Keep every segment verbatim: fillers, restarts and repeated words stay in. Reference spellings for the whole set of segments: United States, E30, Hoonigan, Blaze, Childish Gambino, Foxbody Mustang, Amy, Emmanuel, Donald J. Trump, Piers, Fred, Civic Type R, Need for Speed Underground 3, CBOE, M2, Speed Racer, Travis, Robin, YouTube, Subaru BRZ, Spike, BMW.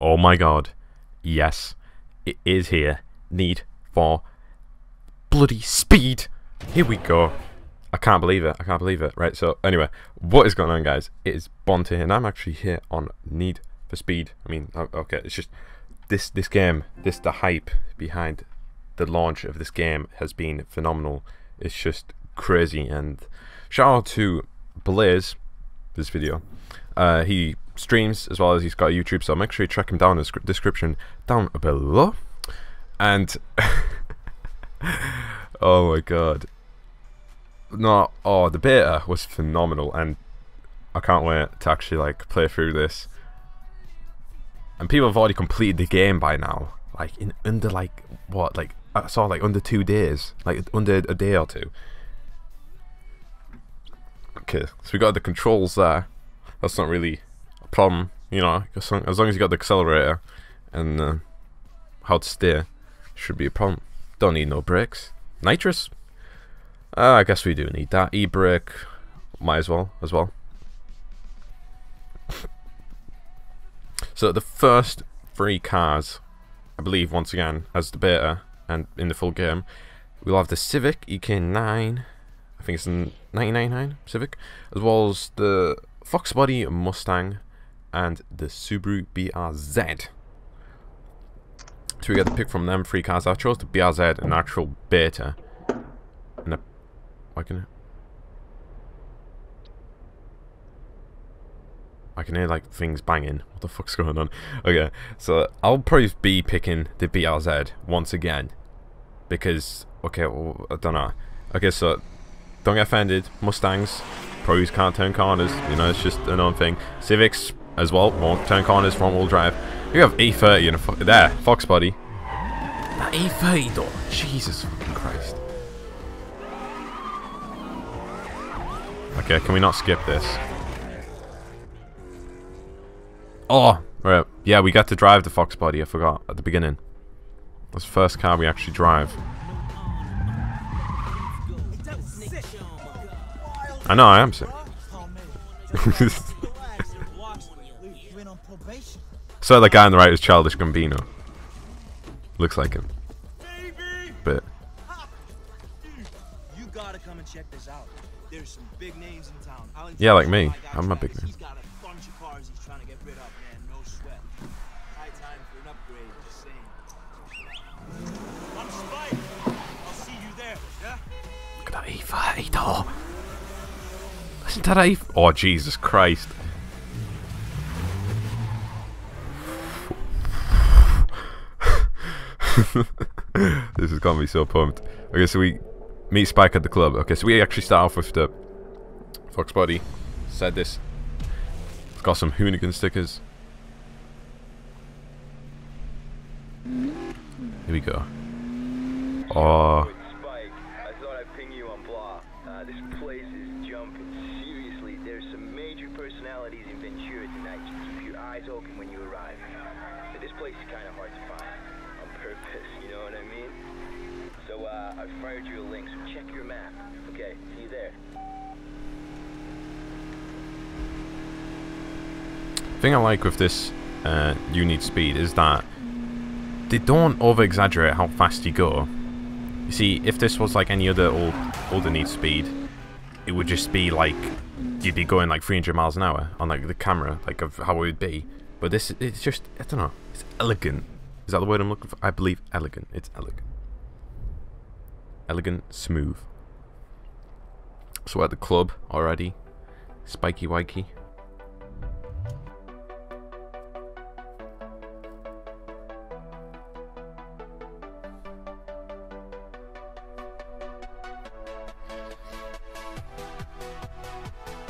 Oh my god. Yes. It is here. Need for bloody speed. Here we go. I can't believe it. I can't believe it. Right, so anyway, what is going on, guys? It is Bonte here, and I'm actually here on Need for Speed. I mean, okay, it's just this this game, this the hype behind the launch of this game has been phenomenal. It's just crazy, and shout out to Blaze for this video. Uh, he streams as well as he's got a YouTube, so make sure you track him down in the script description down below. And oh my god. No, oh, the beta was phenomenal, and I can't wait to actually like play through this. And people have already completed the game by now, like in under like what, like I saw like under two days, like under a day or two. Okay, so we got the controls there. That's not really a problem, you know. As long as you got the accelerator and uh, how to steer, should be a problem. Don't need no brakes. Nitrous. Uh, I guess we do need that. E-brake, might as well, as well. So the first three cars, I believe, once again, as the beta and in the full game, we'll have the Civic E K nine, I think it's the nineteen ninety-nine Civic, as well as the Foxbody Mustang and the Subaru B R Z. So we get to pick from them three cars. I chose the B R Z in actual beta. And a, I can I can hear like things banging. What the fuck's going on? Okay, so I'll probably be picking the B R Z once again because okay, well, I don't know. Okay, so don't get offended. Mustangs probably can't turn corners. You know, it's just a known thing. Civics as well won't turn corners. Front wheel drive. You have E thirty and a fo there Foxbody. That E thirty though. Jesus fucking Christ. Okay, can we not skip this? Oh! Right. Yeah, we got to drive the Foxbody, I forgot, at the beginning. That's the first car we actually drive. I know, I am sick. So the guy on the right is Childish Gambino. Looks like him. But... you gotta come and check this out. There's some big names in town. Yeah, like me. I'm a big name. I'm Spike. I'll see you there. Yeah? Look at that E thirty though. Listen to that E. Oh, Jesus Christ. This has got me so pumped. Okay, so we meet Spike at the club. Okay, so we actually start off with the Foxbody. Said this. It's got some hoonigan stickers. Here we go. Oh. Spike, I thought I'd ping you on blah. Uh, this place is jumping. Seriously, there's some major personalities in Ventura tonight. Just keep your eyes open when you arrive. But this place is kind of hard to find. On purpose, you know what I mean? So, uh, I fired you a link, so check your map. Okay, see you there. The thing I like with this uh, You Need Speed is that they don't over-exaggerate how fast you go. You see, if this was like any other old, older Need Speed, it would just be like, you'd be going like three hundred miles an hour on like the camera, like of how it would be. But this, it's just, I don't know, it's elegant. Is that the word I'm looking for? I believe elegant. It's elegant. Elegant, smooth. So we're at the club already. Spiky wikey.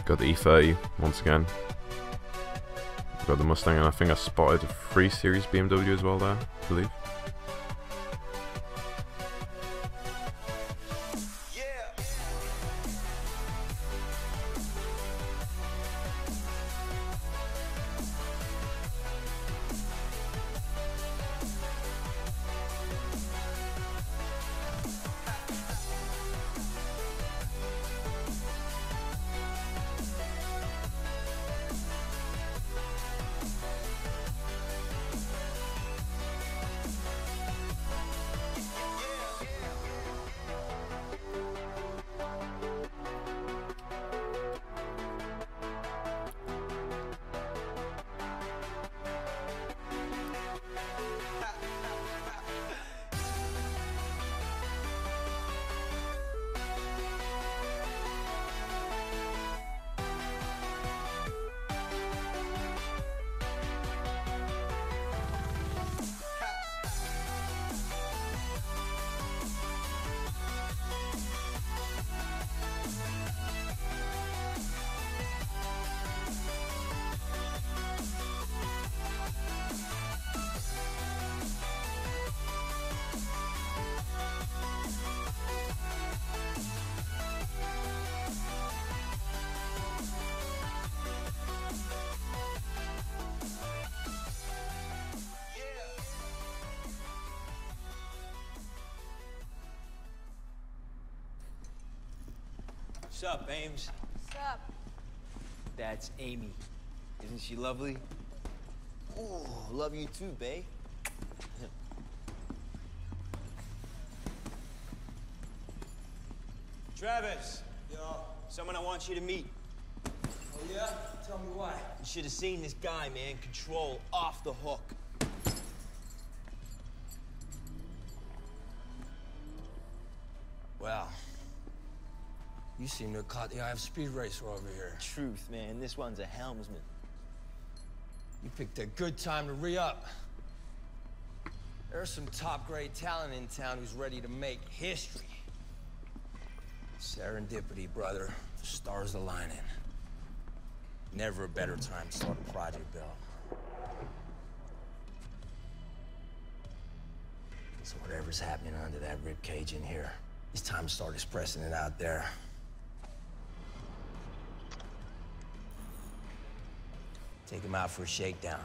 Got the E thirty once again. Got the Mustang, and I think I spotted a three Series B M W as well there, I believe. Sup, Ames? Sup. That's Amy. Isn't she lovely? Ooh, love you too, bae. Travis, yo, someone I want you to meet. Oh yeah? Tell me why. You should have seen this guy, man. Control off the hook. Wow. You seem to have caught the eye of Speed Racer over here. Truth, man. This one's a helmsman. You picked a good time to re-up. There's some top-grade talent in town who's ready to make history. Serendipity, brother. The stars aligning. Never a better time to start a project, Bill. So whatever's happening under that rib cage in here, it's time to start expressing it out there. Take him out for a shakedown.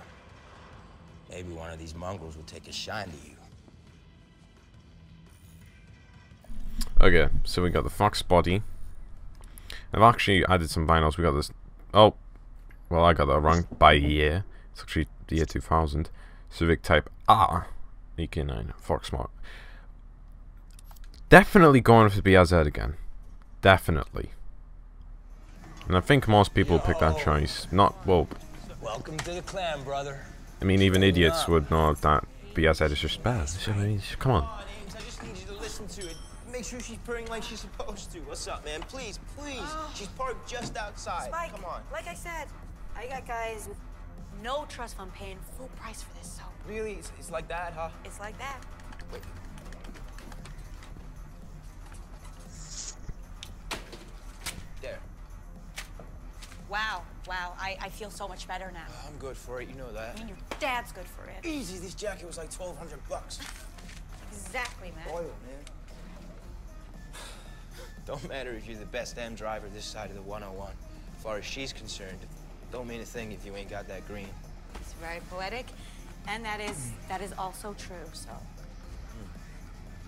Maybe one of these mongrels will take a shine to you. Okay, so we got the Foxbody. I've actually added some vinyls. We got this. Oh, well, I got that wrong by year. It's actually the year two thousand. Civic Type R, E K nine, Foxmart. Definitely going for B R Z again. Definitely. And I think most people pick that choice. Not well. Welcome to the clan, brother. I mean, even idiots would know that B R Z is just bad. So, I mean, come on. Come on, Ames, I just need you to listen to it. Make sure she's purring like she's supposed to. What's up, man? Please, please. Oh. She's parked just outside. Spike, come on. Like I said, I got guys with no trust fund paying full price for this soap. Really? It's, it's like that, huh? It's like that. Wait. There. Wow, wow. I, I feel so much better now. I'm good for it. You know that. I mean, your dad's good for it. Easy. This jacket was like twelve hundred bucks. Exactly, man. Oil, man. Don't matter if you're the best M driver this side of the one oh one. As far as she's concerned, don't mean a thing if you ain't got that green. It's very poetic, and that is that is also true, so. Mm.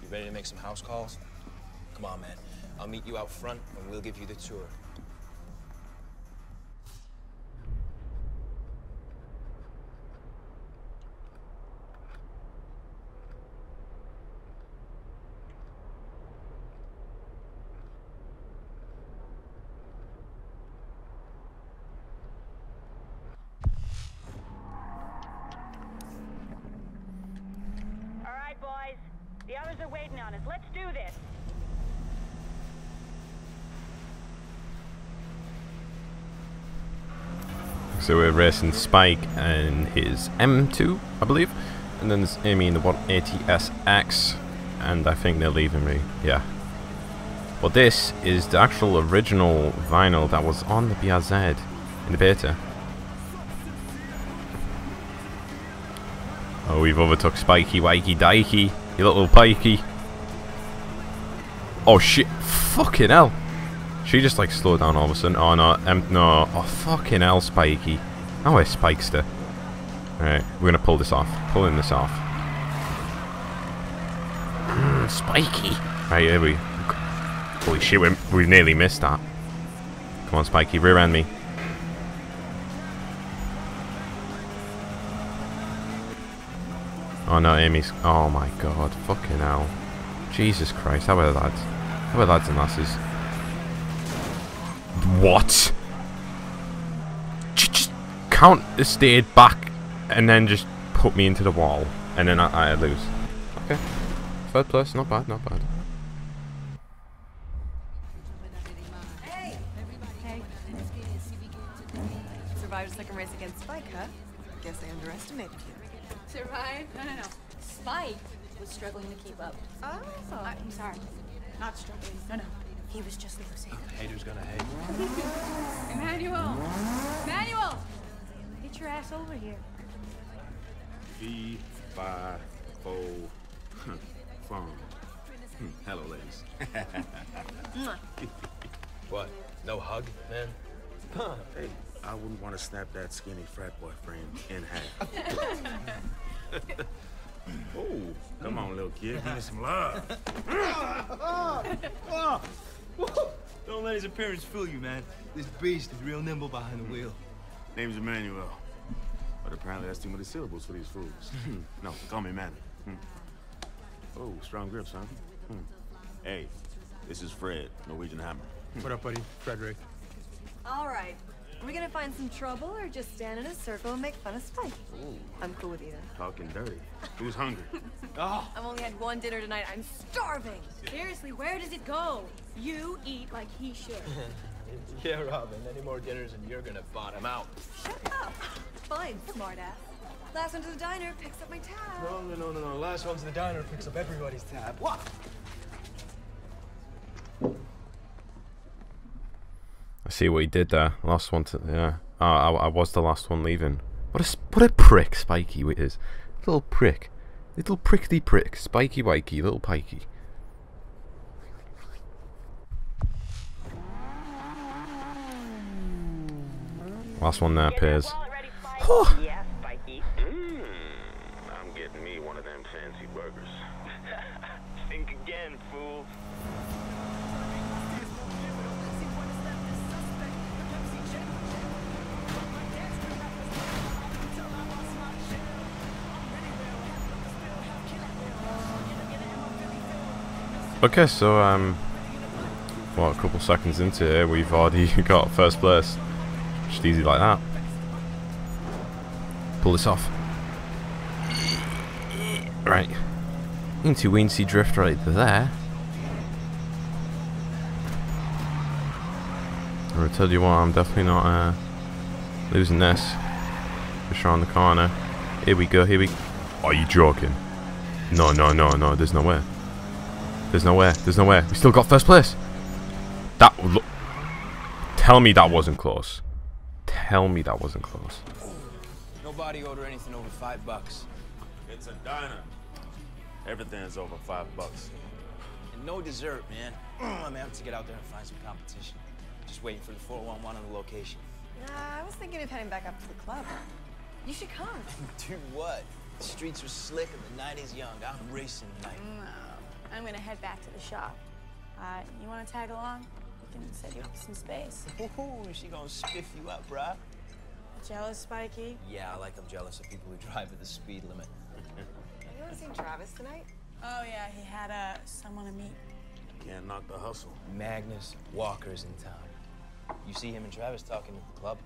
You ready to make some house calls? Come on, man. I'll meet you out front, and we'll give you the tour. So we're racing Spike and his M two, I believe, and then there's Amy in the one eighty S X, and I think they're leaving me, yeah. But this is the actual original vinyl that was on the B R Z in the beta. Oh, we've overtook Spikey, Wikey, Dikey, you little pikey. Oh shit, fucking hell. She just like slowed down all of a sudden. Oh no, um, no, oh fucking hell, Spikey. Oh, I spiked her. Alright, we're gonna pull this off. Pulling this off. Mm, Spikey! Right, here we. Holy shit, we, we nearly missed that. Come on, Spikey, rear end me. Oh no, Amy's. Oh my god, fucking hell. Jesus Christ, how are lads? How are lads and lasses? What? Just count the stayed back and then just put me into the wall and then I, I lose. Okay. Third place, not bad, not bad. Hey! Hey. Survived a second race against Spike, huh? Guess I underestimated you. Survived? No, no, no. Spike was struggling to keep up. Oh. I'm sorry. Not struggling. No, no. He was just losing. Haters gonna hate. Emmanuel! Emmanuel! Get your ass over here. V five O phone. Hello, ladies. What? No hug, man? Huh. Hey, I wouldn't want to snap that skinny frat boy frame in half. Oh, come on, little kid. Give me some love. Oh, oh, oh. Woo. Don't let his appearance fool you, man. This beast is real nimble behind the wheel. Name's Emmanuel. But apparently that's too many syllables for these fools. No, call me Manny. Hmm. Oh, strong grips, huh? Hmm. Hey, this is Fred, Norwegian Hammer. What up, buddy? Frederick. All right. Are we gonna find some trouble or just stand in a circle and make fun of Spike? Ooh. I'm cool with either. Talking dirty. Who's hungry? Oh. I've only had one dinner tonight. I'm starving. Seriously, where does it go? You eat like he should. Yeah, Robin. Any more dinners and you're gonna bottom out. Shut up. Fine, smartass. Last one to the diner picks up my tab. No, no, no, no, no. Last one to the diner picks up everybody's tab. What? I see what he did there. Last one to yeah. Oh, I, I was the last one leaving. What a what a prick, Spikey is. Little prick, little prickly prick, Spikey Wikey, little pikey. Last one there, Piers. Oh. Yeah, Spikey. Mm, I'm getting me one of them fancy burgers. Think again, fool. Okay, so um, well, a couple seconds into it, we've already got first place. Just easy like that. Pull this off. Right, into Weensy drift right there. I tell you what, I'm definitely not uh, losing this. Just around the corner. Here we go. Here we. Are you joking? No, no, no, no. There's no way. There's no way, there's no way. We still got first place. That look. Tell me that wasn't close. Tell me that wasn't close. Nobody order anything over five bucks. It's a diner. Everything's over five bucks. And no dessert, man. I'm gonna have to get out there and find some competition. Just waiting for the four one one on the location. Nah, I was thinking of heading back up to the club. You should come. Do what? The streets were slick and the night is young. I'm racing tonight. No. I'm gonna head back to the shop. Uh, you wanna tag along? We can set you up some space. Ooh, she gonna spiff you up, bruh. Jealous, Spikey? Yeah, I like I'm jealous of people who drive at the speed limit. Have you ever seen Travis tonight? Oh yeah, he had uh, someone to meet. Can't knock the hustle. Magnus Walker's in town. You see him and Travis talking at the club?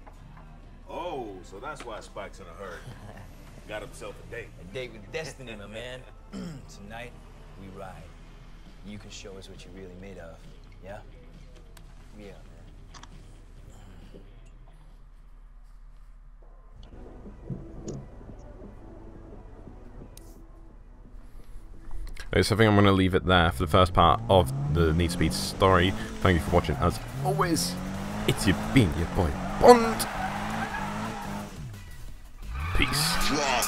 Oh, so that's why Spike's in a hurry. Got himself a date. A date with destiny, my man. Tonight, we ride. You can show us what you're really made of, yeah? Yeah, man. Okay, so I think I'm going to leave it there for the first part of the Need for Speed story. Thank you for watching. As always, it's your bean, your boy, Bond. Peace.